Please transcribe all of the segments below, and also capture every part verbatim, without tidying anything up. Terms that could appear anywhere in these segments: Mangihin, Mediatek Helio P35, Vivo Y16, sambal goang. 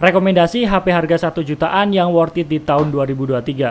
Rekomendasi H P harga satu jutaan yang worth it di tahun dua ribu dua puluh tiga.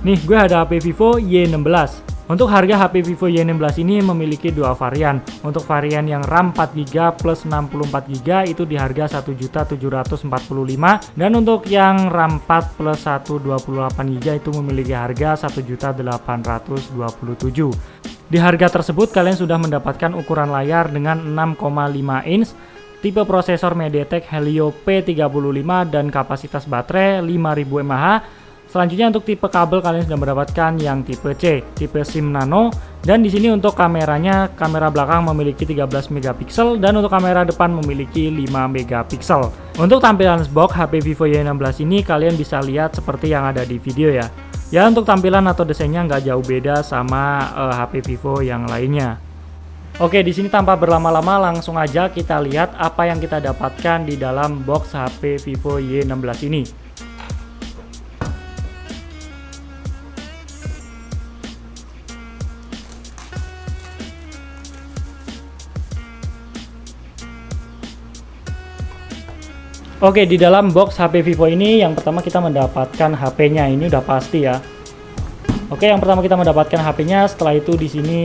Nih, gue ada H P Vivo Y enam belas. Untuk harga H P Vivo Y enam belas ini memiliki dua varian. Untuk varian yang RAM empat giga plus enam puluh empat giga itu di harga satu juta tujuh ratus empat puluh lima ribu, dan untuk yang RAM empat plus seratus dua puluh delapan giga itu memiliki harga satu juta delapan ratus dua puluh tujuh ribu. Di harga tersebut kalian sudah mendapatkan ukuran layar dengan enam koma lima inch, tipe prosesor Mediatek Helio P tiga puluh lima dan kapasitas baterai lima ribu mAh. Selanjutnya untuk tipe kabel kalian sudah mendapatkan yang tipe C, tipe SIM nano, dan di sini untuk kameranya, kamera belakang memiliki tiga belas megapiksel dan untuk kamera depan memiliki lima megapiksel. Untuk tampilan box H P Vivo Y enam belas ini kalian bisa lihat seperti yang ada di video ya. Ya, untuk tampilan atau desainnya nggak jauh beda sama uh, H P Vivo yang lainnya. Oke, di sini tanpa berlama-lama langsung aja kita lihat apa yang kita dapatkan di dalam box H P Vivo Y enam belas ini. Oke, di dalam box H P Vivo ini yang pertama kita mendapatkan H P-nya, ini udah pasti ya. Oke, yang pertama kita mendapatkan H P-nya, setelah itu di sini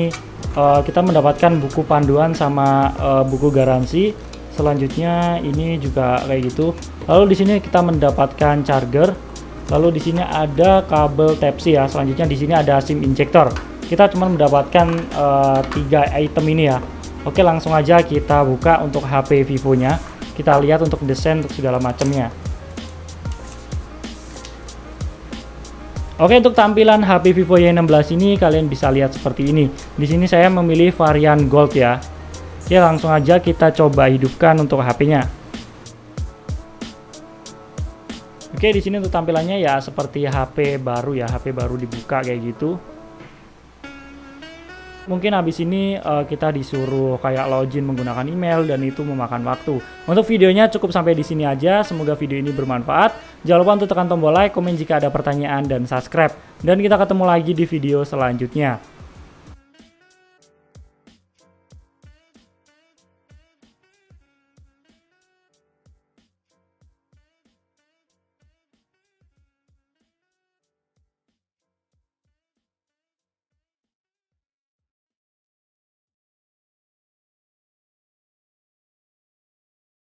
uh, kita mendapatkan buku panduan sama uh, buku garansi. Selanjutnya ini juga kayak gitu. Lalu di sini kita mendapatkan charger. Lalu di sini ada kabel Type-C ya. Selanjutnya di sini ada SIM injector. Kita cuma mendapatkan uh, tiga item ini ya. Oke, langsung aja kita buka untuk H P Vivo-nya. Kita lihat untuk desain, untuk segala macamnya. Oke, untuk tampilan H P Vivo Y enam belas ini kalian bisa lihat seperti ini. Di sini saya memilih varian Gold ya. Oke, langsung aja kita coba hidupkan untuk H P-nya. Oke, di sini untuk tampilannya ya seperti H P baru ya, H P baru dibuka kayak gitu. Mungkin habis ini uh, kita disuruh kayak login menggunakan email dan itu memakan waktu. Untuk videonya cukup sampai di sini aja. Semoga video ini bermanfaat. Jangan lupa untuk tekan tombol like, komen jika ada pertanyaan, dan subscribe. Dan kita ketemu lagi di video selanjutnya.